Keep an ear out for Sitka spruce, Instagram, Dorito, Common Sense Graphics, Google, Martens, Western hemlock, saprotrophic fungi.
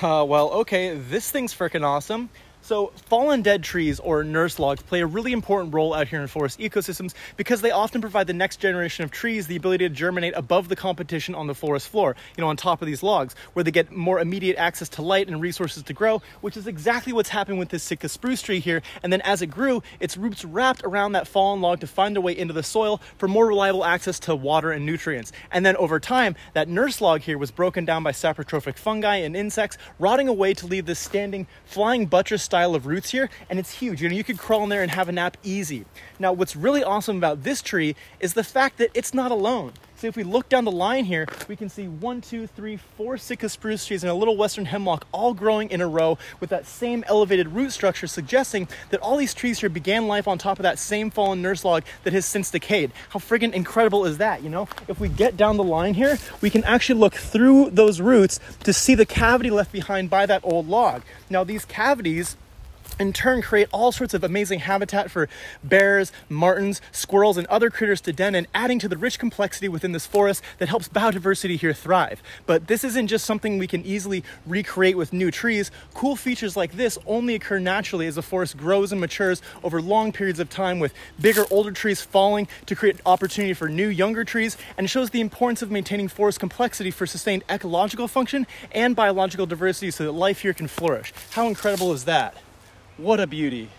Well, okay, this thing's freaking awesome. So fallen dead trees or nurse logs play a really important role out here in forest ecosystems because they often provide the next generation of trees the ability to germinate above the competition on the forest floor, you know, on top of these logs, where they get more immediate access to light and resources to grow, which is exactly what's happened with this Sitka spruce tree here. And then as it grew, its roots wrapped around that fallen log to find their way into the soil for more reliable access to water and nutrients. And then over time, that nurse log here was broken down by saprotrophic fungi and insects, rotting away to leave this standing flying buttress style of roots here, and it's huge. You know, you could crawl in there and have a nap easy. Now, what's really awesome about this tree is the fact that it's not alone. So if we look down the line here, we can see 4 Sitka spruce trees and a little Western hemlock all growing in a row with that same elevated root structure, suggesting that all these trees here began life on top of that same fallen nurse log that has since decayed. How friggin' incredible is that, you know? If we get down the line here, we can actually look through those roots to see the cavity left behind by that old log. Now, these cavities in turn create all sorts of amazing habitat for bears, martens, squirrels, and other critters to den in, adding to the rich complexity within this forest that helps biodiversity here thrive. But this isn't just something we can easily recreate with new trees. Cool features like this only occur naturally as the forest grows and matures over long periods of time, with bigger, older trees falling to create opportunity for new, younger trees, and it shows the importance of maintaining forest complexity for sustained ecological function and biological diversity so that life here can flourish. How incredible is that? What a beauty.